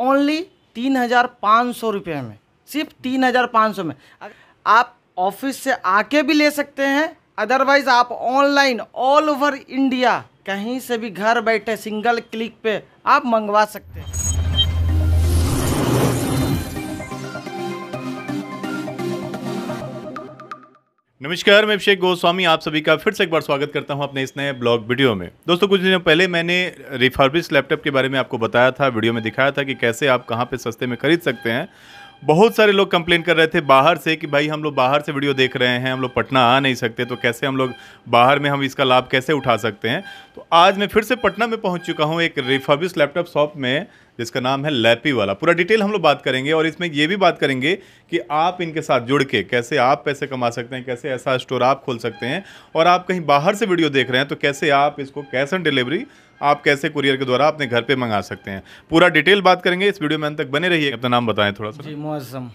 Only 3,500 रुपये में, सिर्फ 3,500 में। आप ऑफिस से आके भी ले सकते हैं, अदरवाइज़ आप ऑनलाइन ऑल ओवर इंडिया कहीं से भी घर बैठे सिंगल क्लिक पे आप मंगवा सकते हैं। नमस्कार, मैं अभिषेक गोस्वामी आप सभी का फिर से एक बार स्वागत करता हूं अपने इस नए ब्लॉग वीडियो में। दोस्तों, कुछ दिनों पहले मैंने रिफर्बिश्ड लैपटॉप के बारे में आपको बताया था, वीडियो में दिखाया था कि कैसे आप कहां पे सस्ते में खरीद सकते हैं। बहुत सारे लोग कंप्लेन कर रहे थे बाहर से कि भाई हम लोग बाहर से वीडियो देख रहे हैं, हम लोग पटना आ नहीं सकते, तो कैसे हम लोग बाहर में हम इसका लाभ कैसे उठा सकते हैं। तो आज मैं फिर से पटना में पहुंच चुका हूं एक रिफर्बिश्ड लैपटॉप शॉप में जिसका नाम है लैपी वाला। पूरा डिटेल हम लोग बात करेंगे और इसमें ये भी बात करेंगे कि आप इनके साथ जुड़ के कैसे आप पैसे कमा सकते हैं, कैसे ऐसा स्टोर आप खोल सकते हैं, और आप कहीं बाहर से वीडियो देख रहे हैं तो कैसे आप इसको कैश ऑन डिलीवरी आप कैसे कुरियर के द्वारा अपने घर पे मंगा सकते हैं। पूरा डिटेल बात करेंगे इस वीडियो में, अंत तक बने रहिए। अपना नाम बताएं थोड़ा सा। जी, मुअज्जम,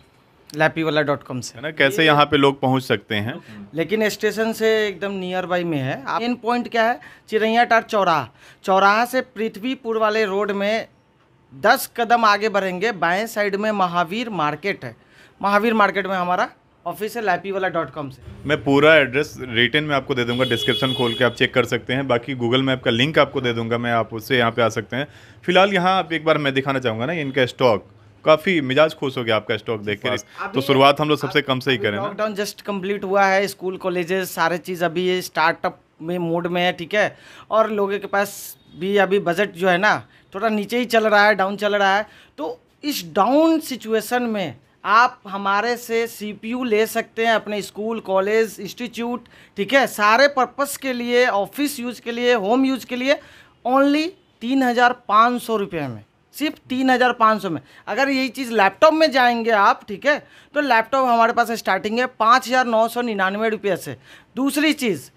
लैपी वाला .com से, है ना। कैसे यहाँ पे लोग पहुँच सकते हैं? लेकिन स्टेशन से एकदम नियर बाई में है। मेन पॉइंट क्या है, चिड़िया टार चौराहा, चौराहा से पृथ्वीपुर वाले रोड में 10 कदम आगे बढ़ेंगे, बाएं साइड में महावीर मार्केट है। महावीर मार्केट में हमारा ऑफिस है लैपी वाला .com से। मैं पूरा एड्रेस रिटर्न में आपको दे दूंगा, डिस्क्रिप्शन खोल के आप चेक कर सकते हैं। बाकी गूगल मैप का लिंक आपको दे दूंगा मैं, आप उससे यहाँ पे आ सकते हैं। फिलहाल यहाँ आप एक बार मैं दिखाना चाहूँगा ना इनका स्टॉक, काफ़ी मिजाज खुश हो गया आपका स्टॉक देख के। तो शुरुआत हम लोग सबसे कम से ही करें। लॉकडाउन जस्ट कम्प्लीट हुआ है, स्कूल कॉलेजेस सारे चीज़ अभी स्टार्टअप में मोड में है, ठीक है। और लोगों के पास भी अभी बजट जो है ना थोड़ा नीचे ही चल रहा है, डाउन चल रहा है। तो इस डाउन सिचुएशन में आप हमारे से CPU ले सकते हैं अपने स्कूल कॉलेज इंस्टीट्यूट, ठीक है, सारे पर्पस के लिए, ऑफिस यूज़ के लिए, होम यूज़ के लिए, ओनली 3,500 रुपये में, सिर्फ 3,500 में। अगर यही चीज़ लैपटॉप में जाएंगे आप, ठीक है, तो लैपटॉप हमारे पास स्टार्टिंग है 5,999 रुपये से। दूसरी चीज़,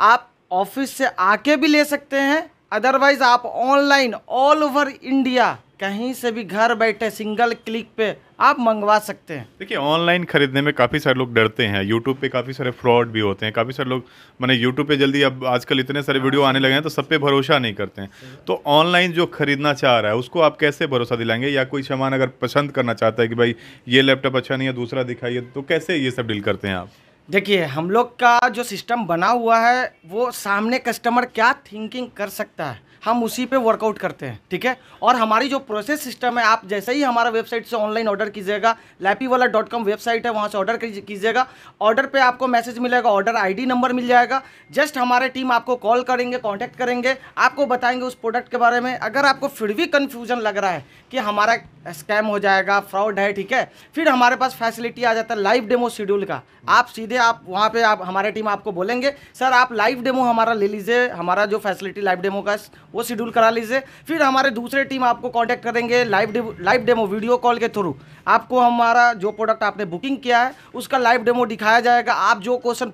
आप ऑफिस से आके भी ले सकते हैं, अदरवाइज़ आप ऑनलाइन ऑल ओवर इंडिया कहीं से भी घर बैठे सिंगल क्लिक पे आप मंगवा सकते हैं। देखिए, ऑनलाइन खरीदने में काफ़ी सारे लोग डरते हैं, यूट्यूब पे काफ़ी सारे फ्रॉड भी होते हैं, काफ़ी सारे लोग मैंने यूट्यूब पे जल्दी, अब आजकल इतने सारे वीडियो आने लगे हैं तो सब पे भरोसा नहीं करते हैं। तो ऑनलाइन जो खरीदना चाह रहा है उसको आप कैसे भरोसा दिलाएंगे, या कोई सामान अगर पसंद करना चाहता है कि भाई ये लैपटॉप अच्छा नहीं है दूसरा दिखाइए, तो कैसे ये सब डील करते हैं आप? देखिए, हम लोग का जो सिस्टम बना हुआ है वो सामने कस्टमर क्या थिंकिंग कर सकता है हम उसी पे वर्कआउट करते हैं, ठीक है। और हमारी जो प्रोसेस सिस्टम है, आप जैसे ही हमारा वेबसाइट से ऑनलाइन ऑर्डर कीजिएगा, लैपी वाला .com वेबसाइट है, वहाँ से ऑर्डर कीजिएगा। ऑर्डर पे आपको मैसेज मिलेगा, ऑर्डर आईडी नंबर मिल जाएगा। जस्ट हमारे टीम आपको कॉल करेंगे, कॉन्टैक्ट करेंगे, आपको बताएंगे उस प्रोडक्ट के बारे में। अगर आपको फिर भी कन्फ्यूजन लग रहा है कि हमारा स्कैम हो जाएगा, फ्रॉड है, ठीक है, फिर हमारे पास फैसिलिटी आ जाता है लाइव डेमो शेड्यूल का। आप सीधे आप वहाँ पे आप हमारे टीम आपको बोलेंगे सर आप लाइव डेमो हमारा ले लीजिए, हमारा जो फैसिलिटी लाइव डेमो का वो शेड्यूल करा लीजिए। फिर हमारे दूसरे टीम आपको कांटेक्ट करेंगे लाइव डेमो वीडियो कॉल के थ्रू, आपको हमारा जो प्रोडक्ट आपने बुकिंग किया है उसका लाइव डेमो दिखाया जाएगा। आप जो क्वेश्चन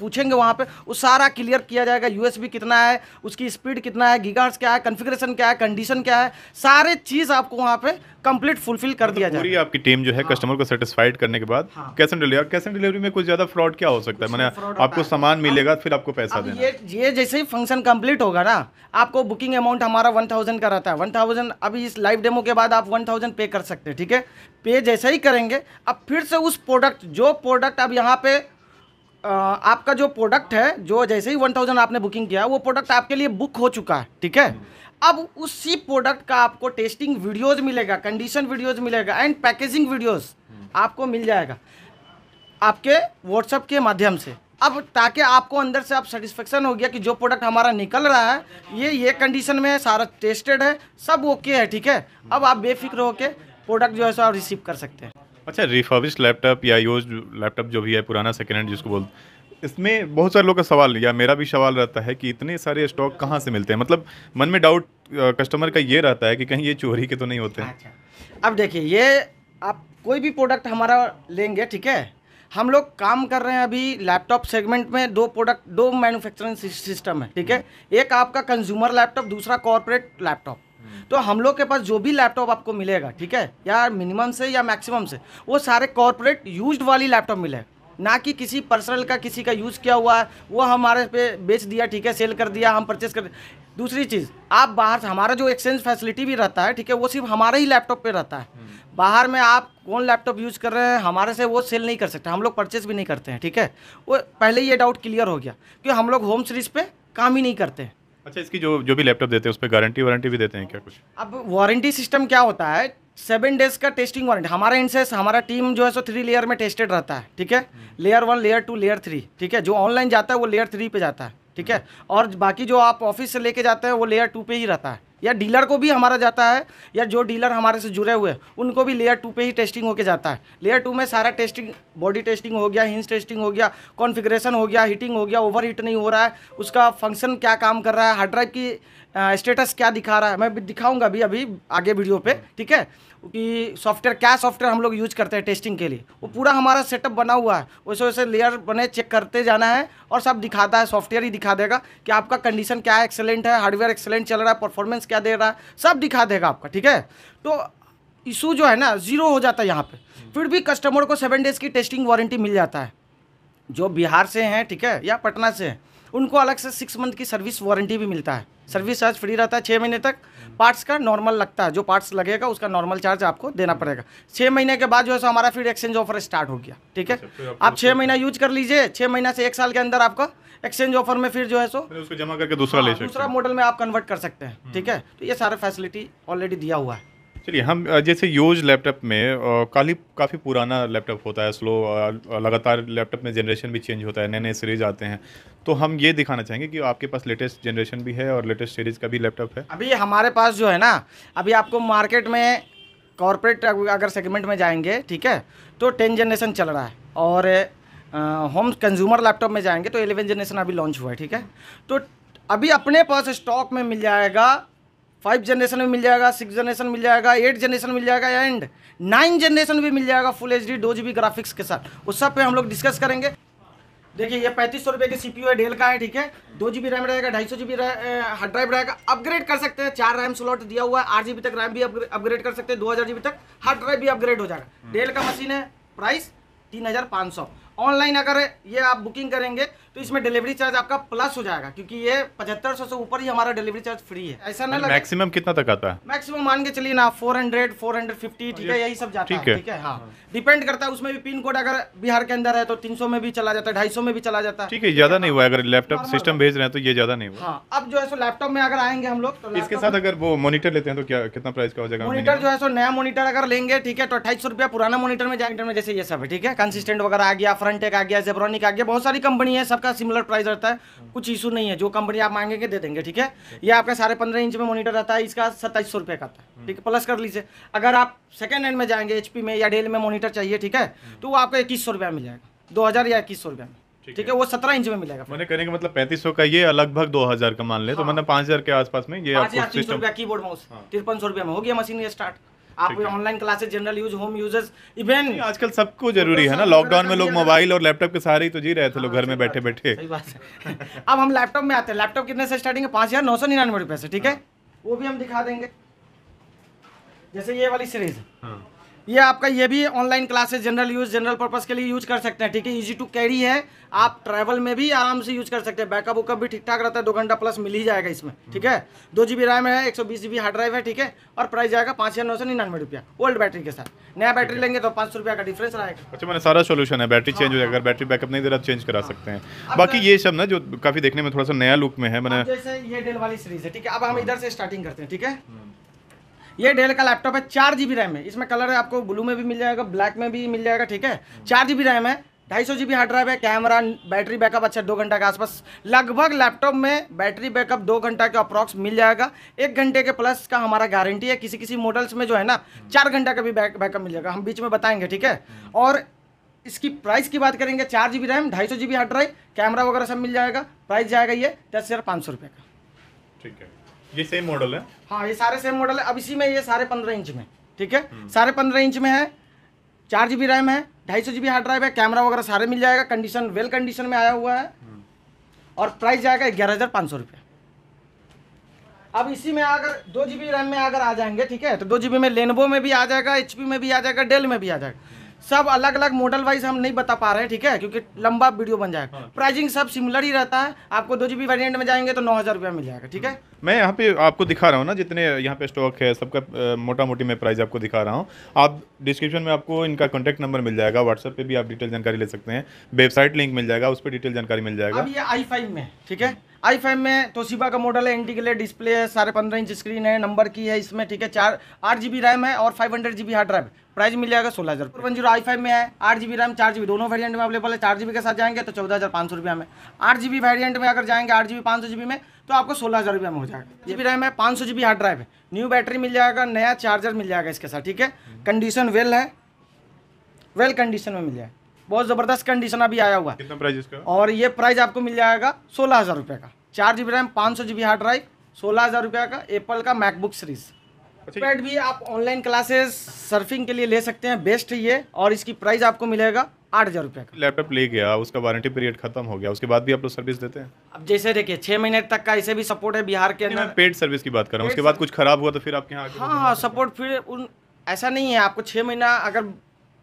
पूछेंगे वहाँ पे वो सारा क्लियर किया जाएगा। USB कितना है, उसकी स्पीड कितना है, गीगाहर्ट्ज़ क्या है, कॉन्फ़िगरेशन क्या है, कंडीशन क्या है, सारे चीज़ आपको वहाँ पे कंप्लीट फुलफिल कर दिया जाएगा। पूरी आपकी टीम जो है कस्टमर को सेटिस्फाइड करने के बाद कैश ऑन डिलीवरी में कुछ ज़्यादा फ्रॉड क्या हो सकता है? मैंने आपको सामान मिलेगा फिर आपको पैसा देना। ये जैसे ही फंक्शन कंप्लीट होगा ना, आपको बुकिंग अमाउंट हमारा 1,000 का रहता है। 1,000 अभी इस लाइव डेमो के बाद आप 1,000 पे कर सकते हैं, ठीक है। पे जैसे ही करेंगे अब फिर से उस प्रोडक्ट, जो प्रोडक्ट अब यहाँ पे आपका जो प्रोडक्ट है, जो जैसे ही 1,000 आपने बुकिंग किया वो प्रोडक्ट आपके लिए बुक हो चुका है, ठीक है। अब उसी प्रोडक्ट का आपको टेस्टिंग वीडियोज़ मिलेगा, कंडीशन वीडियोज़ मिलेगा, एंड पैकेजिंग वीडियोज़ आपको मिल जाएगा आपके व्हाट्सएप के माध्यम से। अब ताकि आपको अंदर से आप सेटिस्फेक्शन हो गया कि जो प्रोडक्ट हमारा निकल रहा है ये कंडीशन में है, सारा टेस्टेड है, सब ओके है, ठीक है। अब आप बेफिक्र होकर प्रोडक्ट जो है सो आप रिसीव कर सकते हैं। अच्छा, रिफर्बिश्ड लैपटॉप या यूज्ड लैपटॉप जो भी है, पुराना सेकेंड हैंड जिसको बोलते हैं, इसमें बहुत सारे लोगों का सवाल या मेरा भी सवाल रहता है कि इतने सारे स्टॉक कहाँ से मिलते हैं। मतलब मन में डाउट कस्टमर का ये रहता है कि कहीं ये चोरी के तो नहीं होते हैं। अब देखिए, ये आप कोई भी प्रोडक्ट हमारा लेंगे, ठीक है, हम लोग काम कर रहे हैं अभी लैपटॉप सेगमेंट में। दो मैन्युफैक्चरिंग सिस्टम है, ठीक है। एक आपका कंज्यूमर लैपटॉप, दूसरा कॉर्पोरेट लैपटॉप। तो हम लोग के पास जो भी लैपटॉप आपको मिलेगा, ठीक है, या मिनिमम से या मैक्सिमम से, वो सारे कॉर्पोरेट यूज्ड वाली लैपटॉप मिलेगा, ना कि किसी पर्सनल का, किसी का यूज़ किया हुआ है वो हमारे पे बेच दिया, ठीक है, सेल कर दिया, हम परचेस कर दूसरी चीज़, आप बाहर से, हमारा जो एक्सचेंज फैसिलिटी भी रहता है, ठीक है, वो सिर्फ हमारे ही लैपटॉप पे रहता है। बाहर में आप कौन लैपटॉप यूज़ कर रहे हैं हमारे से वो सेल नहीं कर सकते, हम लोग परचेज भी नहीं करते हैं, ठीक है। वो पहले ही ये डाउट क्लियर हो गया कि हम लोग होम सीरीज पे काम ही नहीं करते हैं। अच्छा, इसकी जो भी लैपटॉप देते हैं उस पर गारंटी वारंटी भी देते हैं क्या कुछ? अब वारंटी सिस्टम क्या होता है, 7 डेज़ का टेस्टिंग वारंटी हमारे एंड से, हमारा टीम जो है सो 3 लेयर में टेस्टेड रहता है, ठीक है। लेयर 1, लेयर 2, लेयर 3, ठीक है। जो ऑनलाइन जाता है वो लेयर 3 पे जाता है, ठीक है, और बाकी जो आप ऑफिस से लेके जाते हैं वो लेयर 2 पे ही रहता है, या डीलर को भी हमारा जाता है, या जो डीलर हमारे से जुड़े हुए हैं उनको भी लेयर 2 पे ही टेस्टिंग होके जाता है। लेयर 2 में सारा टेस्टिंग, बॉडी टेस्टिंग हो गया, हिंज टेस्टिंग हो गया, कॉन्फ़िगरेशन हो गया, हीटिंग हो गया, ओवर हीट नहीं हो रहा है, उसका फंक्शन क्या काम कर रहा है, हार्ड ड्राइव की स्टेटस क्या दिखा रहा है, मैं दिखाऊँगा भी अभी आगे वीडियो पर, ठीक है, कि सॉफ्टवेयर, क्या सॉफ्टवेयर हम लोग यूज़ करते हैं टेस्टिंग के लिए, वो पूरा हमारा सेटअप बना हुआ है। वैसे वैसे लेयर बने चेक करते जाना है, और सब दिखाता है, सॉफ्टवेयर ही दिखा देगा कि आपका कंडीशन क्या है, एक्सेलेंट है, हार्डवेयर एक्सेलेंट चल रहा है, परफॉर्मेंस क्या दे रहा है, सब दिखा देगा आपका, ठीक है। तो इशू जो है ना ज़ीरो हो जाता है यहाँ पर। फिर भी कस्टमर को 7 डेज़ की टेस्टिंग वारंटी मिल जाता है। जो बिहार से हैं, ठीक है, या पटना से हैं, उनको अलग से 6 मंथ की सर्विस वारंटी भी मिलता है। सर्विस चार्ज फ्री रहता है 6 महीने तक। पार्ट्स का नॉर्मल लगता है, जो पार्ट्स लगेगा उसका नॉर्मल चार्ज आपको देना पड़ेगा। 6 महीने के बाद जो है सो हमारा फिर एक्सचेंज ऑफर स्टार्ट हो गया, ठीक है। आप 6 महीना यूज कर लीजिए, 6 महीना से 1 साल के अंदर आपका एक्सचेंज ऑफर में फिर जो है सो उसको जमा करके दूसरा मॉडल में आप कन्वर्ट कर सकते हैं, ठीक है। तो ये सारा फैसिलिटी ऑलरेडी दिया हुआ है। चलिए, हम जैसे यूज लैपटॉप में काफ़ी पुराना लैपटॉप होता है, स्लो, लगातार लैपटॉप में जनरेशन भी चेंज होता है, नए नए सीरीज आते हैं, तो हम ये दिखाना चाहेंगे कि आपके पास लेटेस्ट जनरेशन भी है और लेटेस्ट सीरीज का भी लैपटॉप है। अभी हमारे पास जो है ना, अभी आपको मार्केट में कॉर्पोरेट अगर सेगमेंट में जाएंगे, ठीक है, तो 10 जनरेशन चल रहा है, और होम कंज्यूमर लैपटॉप में जाएंगे तो 11 जनरेशन अभी लॉन्च हुआ है, ठीक है। तो अभी अपने पास स्टॉक में मिल जाएगा 5 जनरेशन में मिल जाएगा, 6 जनरेशन मिल जाएगा, 8 जनरेशन मिल जाएगा, एंड 9 जनरेशन भी मिल जाएगा फुल एचडी 2 GB ग्राफिक्स के साथ। उस सब पे हम लोग डिस्कस करेंगे। देखिए, ये 3500 रुपये की CPU है, डेल का है, ठीक है। 2 GB रैम रहेगा, 250 GB हार्ड ड्राइव रहेगा, अपग्रेड कर सकते हैं। 4 रैम स्लॉट दिया हुआ है, 8 GB तक रैम भी अपग्रेड कर सकते हैं, 2000 GB तक हार्ड ड्राइव भी अपग्रेड हो जाएगा। डेल का मशीन है, प्राइस 3500। ऑनलाइन अगर ये आप बुकिंग करेंगे तो इसमें डिलीवरी चार्ज आपका प्लस हो जाएगा, क्योंकि ये 7500 से ऊपर ही हमारा डिलीवरी चार्ज फ्री है। ऐसा ना लगे, मैक्सिमम कितना तक आता है? मैक्सिमम मान के चलिए ना 400, 450, ठीक है, यही सब जाता है, ठीक है, हाँ। डिपेंड करता है, उसमें भी पिन कोड अगर बिहार के अंदर है तो 300 में भी चला जाता है, 250 में भी चला जाता है, ठीक है। ज्यादा नहीं हुआ, अगर लैपटॉप सिस्टम भेज रहे हैं तो ये ज्यादा नहीं हुआ। अब जो है सो लैपटॉप में अगर आएंगे हम लोग तो इसके साथ अगर वो मॉनिटर लेते हैं तो क्या कितना प्राइस का हो जाएगा? मॉनिटर जो है सो नया मॉनिटर अगर लेंगे, ठीक है, तो 2800 रुपया पुराना मॉनिटर में जाएंगे, जैसे ये सब है, ठीक है। कंसिस्टेंट वगैरह आ गया, फ्रंटेक आ गया, जेब्रोनिक आ गया, बहुत सारी कंपनी है, सबका सिमिलर प्राइस रहता है, कुछ इशू नहीं है। जो कंपनी आप मांगेंगे दे देंगे, ठीक है। ये आपका 15.5 इंच में मॉनिटर रहता है, इसका 2700 रुपये का आता है, ठीक है, प्लस कर लीजिए। अगर आप सेकंड हैंड में जाएंगे, एचपी में या डेल में मॉनिटर चाहिए, ठीक है, तो वो आपको 2100 रुपये मिल जाएगा, 2000 या 2100 रुपये में, ठीक है। वो 17 इंच में मिलेगा। मैंने कहने का मतलब 3500 का ये, लगभग 2000 का मान ले तो मैंने 5000 के आसपास में ये 5300 रुपया कीबोर्ड माउस, 5300 रुपये में हो गया मशीन ये स्टार्ट। आप online classes, general use, home users, even आजकल सबको जरूरी है ना। लॉकडाउन में लोग मोबाइल और लैपटॉप के सहारे ही तो जी रहे थे, लोग घर में बैठे बैठे। सही बात है। अब हम लैपटॉप में आते हैं। लैपटॉप कितने से स्टार्टिंग है? 5999 रुपये से, ठीक है, वो भी हम दिखा देंगे। जैसे ये वाली सीरीज, ये आपका, ये भी online classes, general use, general purpose के लिए यूज कर सकते हैं, ठीक है। इजी टू कैरी है, आप ट्रैवल में भी आराम से यूज कर सकते हैं। बैकअप वकअप भी ठीक ठाक रहता है, 2 घंटा प्लस मिल ही जाएगा इसमें, ठीक है। 2 GB रैम है, 120 GB हार्ड ड्राइव है, ठीक है, और प्राइस जाएगा 5999 रुपया ओल्ड बैटरी के साथ। नया बैटरी लेंगे तो 500 रुपया का डिफरेंस रहेगा। अच्छा, मैंने सारा सोल्यूशन है, बैटरी चेंज हो जाएगा, अगर बैटरी बैकअप नहीं दे रहा चेंज करा सकते हैं। बाकी ये सब ना जो काफी देखने में थोड़ा सा नया लुक में है, मैंने जैसे ये डेल वाली सीरीज है, ठीक है। अब हम इधर से स्टार्टिंग करते हैं, ठीक है। ये डेल का लैपटॉप है, 4 GB रैम है, इसमें कलर है, आपको ब्लू में भी मिल जाएगा, ब्लैक में भी मिल जाएगा, ठीक है। 4 GB रैम है, 250 GB हार्ड ड्राइव है, कैमरा, बैटरी बैकअप अच्छा 2 घंटा के आसपास। लगभग लैपटॉप में बैटरी बैकअप 2 घंटा के अप्रॉक्स मिल जाएगा, 1 घंटे के प्लस का हमारा गारंटी है। किसी किसी मॉडल्स में जो है ना 4 घंटा का भी बैकअप मिल जाएगा, हम बीच में बताएंगे, ठीक है। और इसकी प्राइस की बात करेंगे, 4 GB RAM, 250 GB hard drive, camera वगैरह सब मिल जाएगा। प्राइस जाएगा ये 10500 रुपये का, ठीक है। ये सेम मॉडल है, हाँ, ये सारे सेम मॉडल है। अब इसी में ये 15.5 इंच में, ठीक है, 15.5 इंच में है, 4 GB रैम है, 250 GB हार्ड ड्राइव है, कैमरा वगैरह सारे मिल जाएगा, कंडीशन वेल कंडीशन में आया हुआ है, और प्राइस जाएगा 11500 रुपये। अब इसी में अगर 2 GB रैम में अगर आ जाएंगे, ठीक है, तो 2 GB में लेनोवो में भी आ जाएगा, HP में भी आ जाएगा, डेल में भी आ जाएगा। सब अलग अलग मॉडल वाइज हम नहीं बता पा रहे हैं, ठीक है, क्योंकि लंबा वीडियो बन जाएगा। प्राइसिंग सब सिमिलर ही रहता है। आपको 2 GB वेरिएंट में जाएंगे तो 9000 रुपया मिल जाएगा, ठीक है। मैं यहाँ पे आपको दिखा रहा हूँ ना, जितने यहाँ पे स्टॉक है सबका मोटा मोटी मैं प्राइस आपको दिखा रहा हूँ। आप डिस्क्रिप्शन में आपको इनका कॉन्टैक्ट नंबर मिल जाएगा, व्हाट्सएप पे भी आप डिटेल जानकारी ले सकते हैं, वेबसाइट लिंक मिल जाएगा, उस पर डिटेल जानकारी मिल जाएगा। अब ये i5 में, ठीक है, i5 में तोशिबा का मॉडल है, इंटीग्रेटेड डिस्प्ले है, 15.5 इंच स्क्रीन है, नंबर की है इसमें, ठीक है, 8 GB रैम है और 500 GB हार्ड ड्राइव। प्राइस मिल जाएगा 16,000। 410 i5 में है, 8 GB रैम 4 GB दोनों वेरिएंट में अवेलेबल है। 4 GB के साथ जाएंगे तो 14,500 रुपया में, 8 GB वेरिएंट में अगर जाएंगे 8 GB 500 GB में तो आपको 16,000 रुपया में हो जाएगा। 8 GB रैम है, 500 GB हार्ड ड्राइव है, न्यू बैटरी मिल जाएगा, नया चार्जर मिल जाएगा इसके साथ, ठीक है। कंडीशन वेल है, वेल कंडीशन में मिल जाएगा, बहुत ज़बरदस्त कंडीशन अभी आया हुआ है। कितना प्राइस इसका? और ये प्राइस आपको मिल जाएगा 16,000 रुपये का, 4 GB RAM 500 GB hard drive, 16,000 रुपये का एप्पल का मैकबुक सीरीज। पैड भी आप ऑनलाइन क्लासेस सर्फिंग के लिए ले सकते हैं, बेस्ट है ये, और इसकी प्राइस आपको मिलेगा 8,000 रुपये का। लैपटॉप ले गया, उसका वारंटी पीरियड खत्म हो गया, उसके बाद भी आप लोग सर्विस देते हैं? अब जैसे देखिए 6 महीने तक का इसे भी सपोर्ट है बिहार के अंदर। पेड सर्विस की बात कर रहा हूँ, उसके बाद कुछ खराब हुआ तो फिर आपके यहाँ? हाँ सपोर्ट, फिर ऐसा नहीं है आपको 6 महीना अगर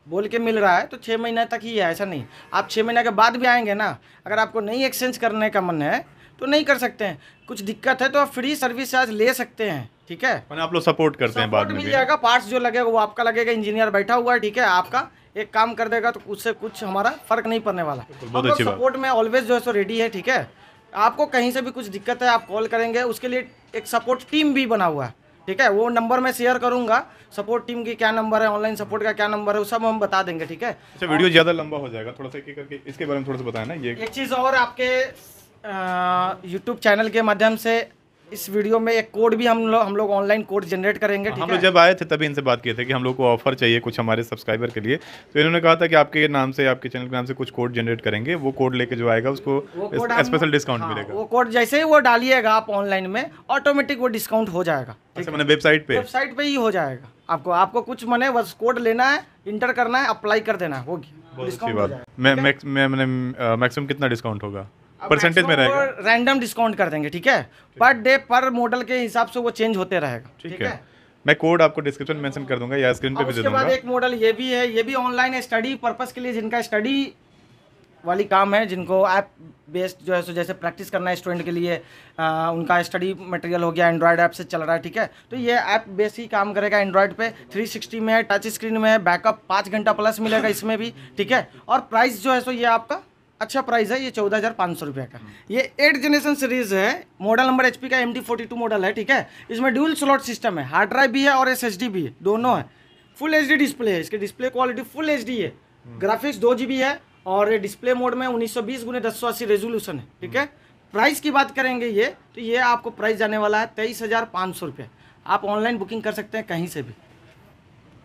बोल के मिल रहा है तो 6 महीने तक ही है, ऐसा नहीं। आप 6 महीने के बाद भी आएंगे ना, अगर आपको नहीं एक्सचेंज करने का मन है तो नहीं कर सकते हैं, कुछ दिक्कत है तो आप फ्री सर्विस चार्ज ले सकते हैं, ठीक है। आप लोग सपोर्ट करते हैं बाद में, मिल जाएगा, पार्ट्स जो लगेगा वो आपका लगेगा, इंजीनियर बैठा हुआ है, ठीक है, आपका एक काम कर देगा तो उससे कुछ हमारा फर्क नहीं पड़ने वाला। बहुत अच्छी बात, सपोर्ट में ऑलवेज जो है सो रेडी है, ठीक है। आपको कहीं से भी कुछ दिक्कत है आप कॉल करेंगे, उसके लिए एक सपोर्ट टीम भी बना हुआ है, ठीक है, वो नंबर मैं शेयर करूंगा, सपोर्ट टीम की क्या नंबर है, ऑनलाइन सपोर्ट का क्या नंबर है, वो सब हम बता देंगे, ठीक है। अच्छा, वीडियो ज़्यादा लंबा हो जाएगा, थोड़ा सा एक करके इसके बारे में थोड़ा सा बताया ना। ये एक चीज़ और, आपके यूट्यूब चैनल के माध्यम से इस वीडियो में एक कोड भी हम लोग ऑनलाइन कोड जनरेट करेंगे, ठीक है। हम लोग जब आए थे तभी इनसे बात किए थे कि हम लोग को ऑफर चाहिए कुछ हमारे सब्सक्राइबर के लिए, तो इन्होंने कहा था कि आपके नाम से, आपके चैनल के नाम से कुछ कोड जनरेट करेंगे, वो कोड लेके जो आएगा उसको स्पेशल डिस्काउंट मिलेगा। वो कोड जैसे ही वो डालिएगा आप ऑनलाइन में, ऑटोमेटिक वो डिस्काउंट हो जाएगा, मैंने वेबसाइट पे ही हो जाएगा। आपको कुछ मने बस कोड लेना है, इंटर करना है, अप्लाई कर देना होगी। मैक्सिमम कितना डिस्काउंट होगा? परसेंटेज में रहेगा, रैंडम डिस्काउंट कर देंगे, ठीक है, पर डे पर मॉडल के हिसाब से वो चेंज होते रहेगा, ठीक है। मैं कोड आपको डिस्क्रिप्शन में मेंशन कर दूंगा या स्क्रीन पे भी दे दूंगा। उसके बाद एक मॉडल ये भी है, ये भी ऑनलाइन स्टडी पर्पस के लिए, जिनका स्टडी वाली काम है, जिनको ऐप बेस्ड जो है सो जैसे प्रैक्टिस करना है स्टूडेंट के लिए, उनका स्टडी मटेरियल हो गया, एंड्रॉयड ऐप से चल रहा है, ठीक है, तो ये ऐप बेस ही काम करेगा। एंड्रॉयड पे 360 में है, टच स्क्रीन में है, बैकअप 5 घंटा प्लस मिलेगा इसमें भी, ठीक है। और प्राइस जो है सो ये आपका अच्छा प्राइस है, ये 14,500 रुपये का। ये 8th जनरेशन सीरीज़ है, मॉडल नंबर HP का MD42 मॉडल है, ठीक है। इसमें ड्यूल स्लॉट सिस्टम है, हार्ड ड्राइव भी है और SSD भी है, दोनों है। फुल HD डिस्प्ले है, इसके डिस्प्ले क्वालिटी फुल HD है, ग्राफिक्स 2 GB है और डिस्प्ले मोड में 1920x1080 रेजोल्यूशन है, ठीक है। प्राइस की बात करेंगे ये तो, ये आपको प्राइस जाने वाला है 23,500 रुपये। आप ऑनलाइन बुकिंग कर सकते हैं कहीं से भी।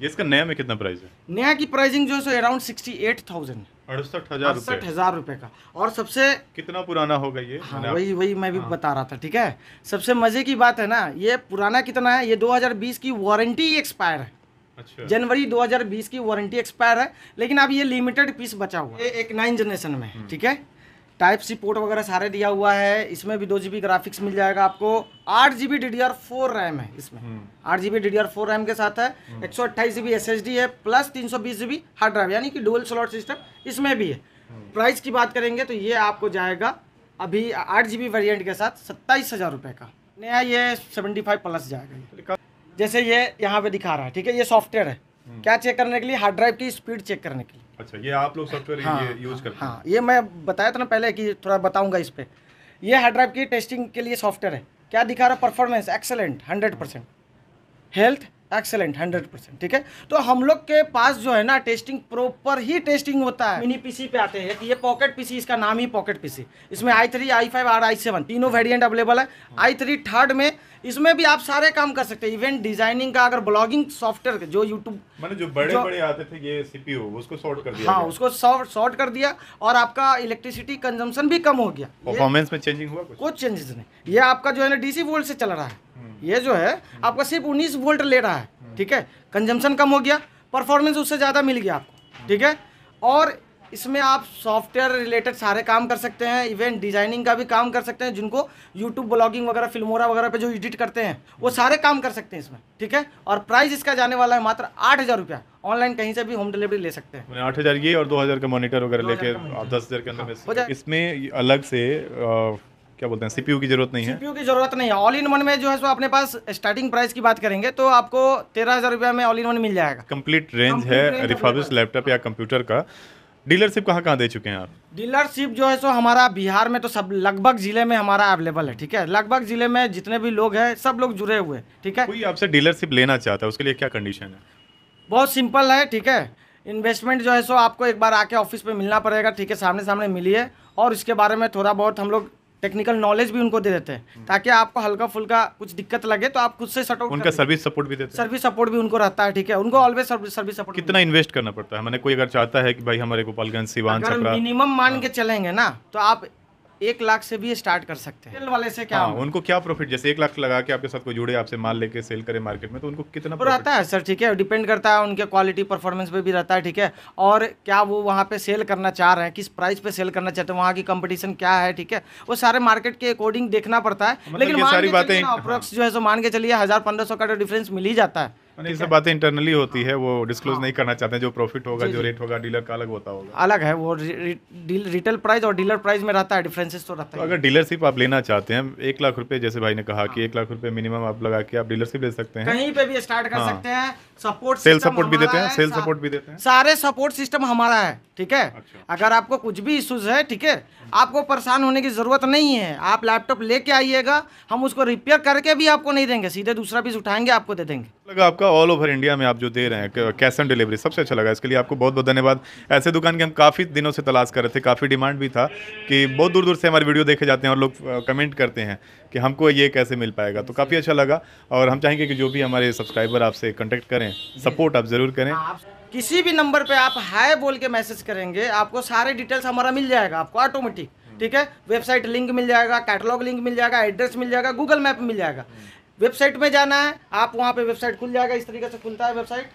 ये इसका नया में कितना प्राइस है? नया की प्राइसिंग जो है सो अराउंड 68,000 है, 68,000 रुपये का। और सबसे कितना पुराना होगा ये? हाँ, वही मैं भी बता रहा था, ठीक है। सबसे मजे की बात है ना, ये पुराना कितना है, ये 2020 की वारंटी एक्सपायर है। अच्छा। जनवरी 2020 की वारंटी एक्सपायर है, लेकिन अब ये लिमिटेड पीस बचा हुआ है। एक 9th जनरेशन में, ठीक है, टाइप सी पोर्ट वगैरह सारे दिया हुआ है। इसमें भी 2 GB ग्राफिक्स मिल जाएगा आपको, 8 GB DDR4 रैम है इसमें, 8 GB DDR4 रैम के साथ है, 128 GB SSD है, प्लस 320 GB हार्ड ड्राइव, यानी कि डुअल स्लॉट सिस्टम इसमें भी है। प्राइस की बात करेंगे तो ये आपको जाएगा अभी 8 GB वेरिएंट के साथ 27,000 रुपये का। नया ये 75 प्लस जाएगा, जैसे ये यहाँ पे दिखा रहा है, ठीक है। ये सॉफ्टवेयर है, क्या चेक करने के लिए? हार्ड ड्राइव की स्पीड चेक करने के लिए। अच्छा, ये आप लोग सॉफ्टवेयर यूज करते हैं? हाँ, ये मैं बताया था ना पहले कि थोड़ा बताऊंगा इस पर। ये हार्ड ड्राइव की टेस्टिंग के लिए सॉफ्टवेयर है। क्या दिखा रहा है? परफॉर्मेंस एक्सेलेंट 100%, हेल्थ एक्सेलेंट 100%, ठीक है। तो हम लोग के पास जो है ना टेस्टिंग, प्रॉपर ही टेस्टिंग होता है। मिनी PC पे आते हैं, ये पॉकेट PC, इसका नाम ही पॉकेट PC। इसमें i3, i5 और i7 तीनों वेरिएंट अवेलेबल है। i3 3rd में, इसमें भी आप सारे काम कर सकते हैं, इवेंट डिजाइनिंग का, अगर ब्लॉगिंग सॉफ्टवेयर जो यूट्यूब माने जो बड़े आते थे, ये CPU उसको शॉर्ट कर दिया। हाँ, उसको शॉर्ट कर दिया और आपका इलेक्ट्रिसिटी कंजम्पशन भी कम हो गया। परफॉर्मेंस में चेंजिंग हुआ? कुछ चेंजेस नहीं, ये आपका जो है ना DC वोल्ट से चल रहा है। ये जो है आपका सिर्फ 19 वोल्ट ले रहा है, ठीक है। कंजम्पशन कम हो गया, परफॉर्मेंस उससे ज़्यादा मिल गया आपको, ठीक है। और इसमें आप सॉफ्टवेयर रिलेटेड सारे काम कर सकते हैं, इवेंट डिज़ाइनिंग का भी काम कर सकते हैं, जिनको यूट्यूब ब्लॉगिंग वगैरह, फिल्मोरा वगैरह पे जो एडिट करते हैं, वो सारे काम कर सकते हैं इसमें, ठीक है। और प्राइस इसका जाने वाला है मात्र 8,000 रुपया। ऑनलाइन कहीं से भी होम डिलीवरी ले सकते हैं। 8,000 ये और 2,000 का मॉनिटर वगैरह लेके 10,000 के अंदर। इसमें अलग से क्या बोलते हैं, सीपीयू की जरूरत नहीं है, सीपीयू की जरूरत नहीं है। ऑल इन वन में जो है सो अपने पास स्टार्टिंग प्राइस की बात करेंगे तो आपको 13,000 रुपया में ऑल इन वन मिल जाएगा। कंप्लीट रेंज है रिफर्बिश्ड लैपटॉप या कंप्यूटर का। डीलरशिप कहाँ कहाँ दे चुके हैं आप? डीलरशिप जो है सो हमारा बिहार में तो सब लगभग जिले में हमारा अवेलेबल है, ठीक है। लगभग जिले में जितने भी लोग हैं सब लोग जुड़े हुए हैं, ठीक है। कोई आपसे डीलरशिप लेना चाहता है उसके लिए क्या कंडीशन है? बहुत सिंपल है, ठीक है। इन्वेस्टमेंट जो है सो आपको एक बार आके ऑफिस पे मिलना पड़ेगा, ठीक है। सामने सामने मिलिए और इसके बारे में थोड़ा बहुत हम लोग टेक्निकल नॉलेज भी उनको दे देते हैं ताकि आपको हल्का फुल्का कुछ दिक्कत लगे तो आप खुद से सटो। उनका सर्विस सपोर्ट भी देते हैं, सर्विस सपोर्ट भी उनको रहता है, ठीक है। उनको ऑलवेज सर्विस सपोर्ट। कितना इन्वेस्ट करना पड़ता है? मैंने कोई अगर चाहता है कि भाई हमारे गोपालगंज सिवान छपरा मिनिमम मान के चलेंगे ना तो आप 1 लाख से भी स्टार्ट कर सकते हैं। सेल वाले से क्या उनको क्या प्रॉफिट? जैसे 1 लाख लगा के आपके साथ कोई जुड़े, आपसे माल लेके सेल करे मार्केट में तो उनको कितना रहता है सर? ठीक है, डिपेंड करता है उनके क्वालिटी परफॉर्मेंस पे भी रहता है, ठीक है। और क्या वो वहाँ पे सेल करना चाह रहे हैं, किस प्राइस पे सेल करना चाहते हैं, वहाँ की कंपटीशन क्या है, ठीक है। वो सारे मार्केट के अकॉर्डिंग देखना पड़ता है। लेकिन सारी बातें अप्रोक्स जो है सो मान के चलिए 1,000-1,500 का तो डिफरेंस मिल ही जाता है। ये सब बातें इंटरनली होती है, वो डिस्क्लोज नहीं करना चाहते हैं। जो प्रॉफिट होगा, जो रेट होगा, डीलर का अलग होता होगा, अलग है वो। रिटेल प्राइस और डीलर प्राइस में रहता है डिफरेंसेस तो रहता है। अगर डीलरशिप आप लेना चाहते हैं 1 लाख रुपए, जैसे भाई ने कहा कि 1 लाख रुपए मिनिमम आप लगा के आप डीलरशिप ले सकते हैं, कहीं पे भी स्टार्ट कर सकते हैं। सपोर्ट सेल सपोर्ट भी देते हैं, सेल सपोर्ट भी देते हैं, सारे सपोर्ट सिस्टम हमारा है, ठीक है। अगर आपको कुछ भी इश्यूज है, ठीक है, आपको परेशान होने की जरूरत नहीं है। आप लैपटॉप लेके आइएगा, हम उसको रिपेयर करके भी आपको नहीं देंगे, सीधे दूसरा पीस उठाएंगे आपको दे देंगे। लगा आपका ऑल ओवर इंडिया में आप जो दे रहे हैं कैश ऑन डिलीवरी, सबसे अच्छा लगा। इसके लिए आपको बहुत बहुत धन्यवाद। ऐसे दुकान के हम काफ़ी दिनों से तलाश कर रहे थे, काफ़ी डिमांड भी था कि बहुत दूर दूर से हमारे वीडियो देखे जाते हैं और लोग कमेंट करते हैं कि हमको ये कैसे मिल पाएगा। तो काफ़ी अच्छा लगा और हम चाहेंगे कि जो भी हमारे सब्सक्राइबर आपसे कॉन्टैक्ट करें, सपोर्ट आप ज़रूर करें। किसी भी नंबर पे आप हाय बोल के मैसेज करेंगे, आपको सारे डिटेल्स हमारा मिल जाएगा, आपको ऑटोमेटिक, ठीक है। वेबसाइट लिंक मिल जाएगा, कैटलॉग लिंक मिल जाएगा, एड्रेस मिल जाएगा, गूगल मैप मिल जाएगा। वेबसाइट में जाना है, आप वहाँ पे वेबसाइट खुल जाएगा। इस तरीके से खुलता है वेबसाइट,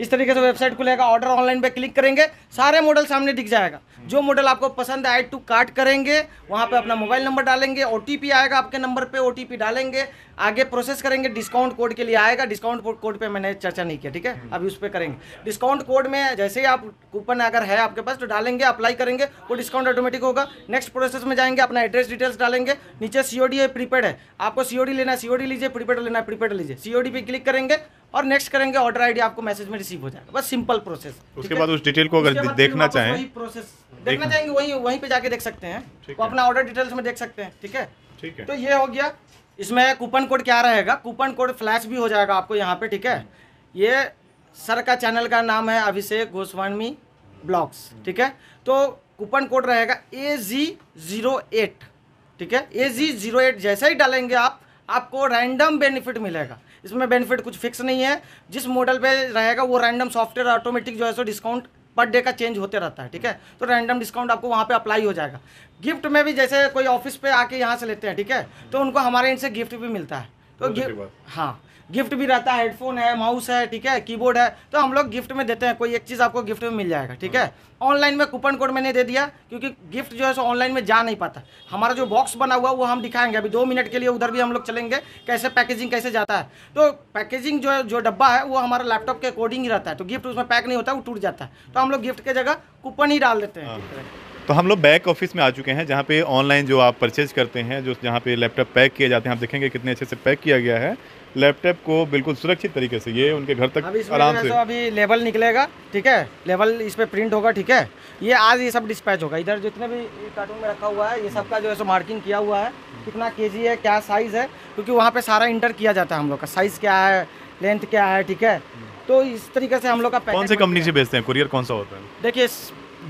इस तरीके से वेबसाइट खुलेगा। ऑर्डर ऑनलाइन पे क्लिक करेंगे, सारे मॉडल सामने दिख जाएगा। जो मॉडल आपको पसंद है ऐड टू कार्ट करेंगे, वहाँ पे अपना मोबाइल नंबर डालेंगे, ओटीपी आएगा आपके नंबर पे, ओटीपी डालेंगे, आगे प्रोसेस करेंगे। डिस्काउंट कोड के लिए आएगा, डिस्काउंट कोड पे मैंने चर्चा नहीं किया, ठीक है, अभी उस पर करेंगे। डिस्काउंट कोड में जैसे ही आप कूपन अगर है आपके पास तो डालेंगे, अप्लाई करेंगे, वो डिस्काउंट ऑटोमेटिक होगा। नेक्स्ट प्रोसेस में जाएंगे, अपना एड्रेस डिटेल्स डालेंगे, नीचे सीओडी है, प्रीपेड है, आपको सीओडी लेना है सीओडी लीजिए, प्रीपेड लेना है प्रीपेड लीजिए, सीओडी पे क्लिक करेंगे और नेक्स्ट करेंगे। ऑर्डर आईडी आपको मैसेज में रिसीव हो जाएगा, बस सिंपल प्रोसेस। उसके बाद उस डिटेल को अगर देखना चाहें, वही प्रोसेस देखना चाहेंगे वहीं पे जाके देख सकते हैं, वो अपना ऑर्डर डिटेल्स में देख सकते हैं, ठीक है, ठीक है। तो ये हो गया। इसमें कूपन कोड क्या रहेगा, कूपन कोड फ्लैश भी हो जाएगा आपको यहाँ पे, ठीक है। ये सर का चैनल का नाम है अभिषेक गोस्वामी ब्लॉग्स, ठीक है। तो कूपन कोड रहेगा AG08, ठीक है। AG08 जैसे ही डालेंगे आप, आपको रैंडम बेनिफिट मिलेगा। इसमें बेनिफिट कुछ फिक्स नहीं है, जिस मॉडल पे रहेगा वो रैंडम सॉफ्टवेयर ऑटोमेटिक जो है सो डिस्काउंट पर डे का चेंज होते रहता है, ठीक है। तो रैंडम डिस्काउंट आपको वहाँ पे अप्लाई हो जाएगा। गिफ्ट में भी जैसे कोई ऑफिस पे आके यहाँ से लेते हैं, ठीक है, तो उनको हमारे इनसे गिफ्ट भी मिलता है। तो गिफ्ट भी रहता है, हेडफोन है, माउस है, ठीक है, कीबोर्ड है, तो हम लोग गिफ्ट में देते हैं। कोई एक चीज़ आपको गिफ्ट में मिल जाएगा, ठीक है। ऑनलाइन में कूपन कोड मैंने दे दिया क्योंकि गिफ्ट जो है सो ऑनलाइन में जा नहीं पाता। हमारा जो बॉक्स बना हुआ वो हम दिखाएंगे अभी 2 मिनट के लिए, उधर भी हम लोग चलेंगे कैसे पैकेजिंग कैसे जाता है। तो पैकेजिंग जो डब्बा है वो हमारा लैपटॉप के अकॉर्डिंग ही रहता है, तो गिफ्ट उसमें पैक नहीं होता, वो टूट जाता है। तो हम लोग गिफ्ट के जगह कूपन ही डाल देते हैं। तो हम लोग बैक ऑफिस में आ चुके हैं जहाँ पे ऑनलाइन जो आप परचेज करते हैं, जो जहाँ पे लैपटॉप पैक किए जाते हैं। आप देखेंगे कितने अच्छे से पैक किया गया है लैपटॉप को, बिल्कुल सुरक्षित तरीके से ये उनके घर तक आराम से। अभी लेबल निकलेगा, ठीक है, लेबल इस पर प्रिंट होगा, ठीक है। ये आज ये सब डिस्पैच होगा। इधर जितने भी कार्टून में रखा हुआ है ये सबका जो है सो मार्किंग किया हुआ है, कितना केजी है, क्या साइज़ है, क्योंकि वहाँ पर सारा इंटर किया जाता है हम लोग का, साइज़ क्या है, लेंथ क्या है, ठीक है। तो इस तरीके से हम लोग का। कौन सी कंपनी से भेजते हैं, कुरियर कौन सा होता है? देखिए,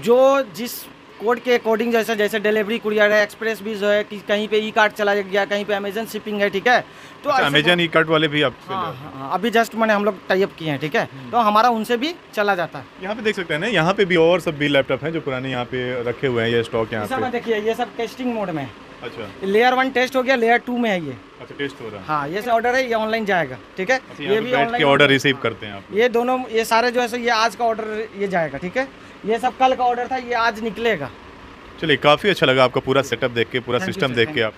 जो जिस कोड के अकॉर्डिंग जैसे डिलीवरी कुरियर है, एक्सप्रेस भी जो है कि कहीं पे ई कार्ट चला गया, कहीं पे अमेजन शिपिंग है, ठीक है। तो अमेजन ई कार्ट वाले भी आप अभी जस्ट मैंने हम लोग टाई अप किए हैं, ठीक है, तो हमारा उनसे भी चला जाता है। यहाँ पे देख सकते हैं ना, यहाँ पे भी और सब भी लैपटॉप हैं जो पुराने यहाँ पे रखे हुए हैं, ये स्टॉक यहाँ पे देखिए। ये सब टेस्टिंग मोड में, अच्छा, लेयर 1 टेस्ट हो गया, लेयर 2 में है ये, अच्छा टेस्ट हो रहा है। हाँ, ये ऑर्डर है, ये ऑनलाइन जाएगा, ठीक है। ये भी ऑनलाइन के ऑर्डर रिसीव करते हैं आप। ये दोनों, ये सारे जो है सो ये आज का ऑर्डर ये जाएगा, ठीक है। ये सब कल का ऑर्डर था, ये आज निकलेगा। चलिए, काफ़ी अच्छा लगा आपका पूरा सेटअप देख के, पूरा सिस्टम देख के। आप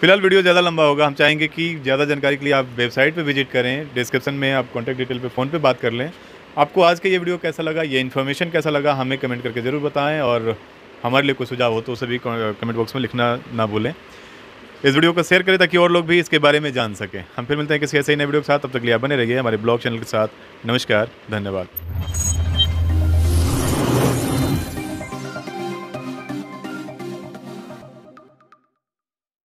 फिलहाल वीडियो ज़्यादा लंबा होगा, हम चाहेंगे कि ज़्यादा जानकारी के लिए आप वेबसाइट पे विजिट करें, डिस्क्रिप्शन में आप कॉन्टैक्ट डिटेल पे फ़ोन पे बात कर लें। आपको आज का ये वीडियो कैसा लगा, ये इन्फॉर्मेशन कैसा लगा, हमें कमेंट करके ज़रूर बताएँ। और हमारे लिए कोई सुझाव हो तो उसे भी कमेंट बॉक्स में लिखना ना भूलें। इस वीडियो को शेयर करें ताकि और लोग भी इसके बारे में जान सकें। हम फिर मिलते हैं किसी ऐसे ही नए वीडियो के साथ, तब तक के लिए आप बने रहिए हमारे ब्लॉग चैनल के साथ। नमस्कार, धन्यवाद।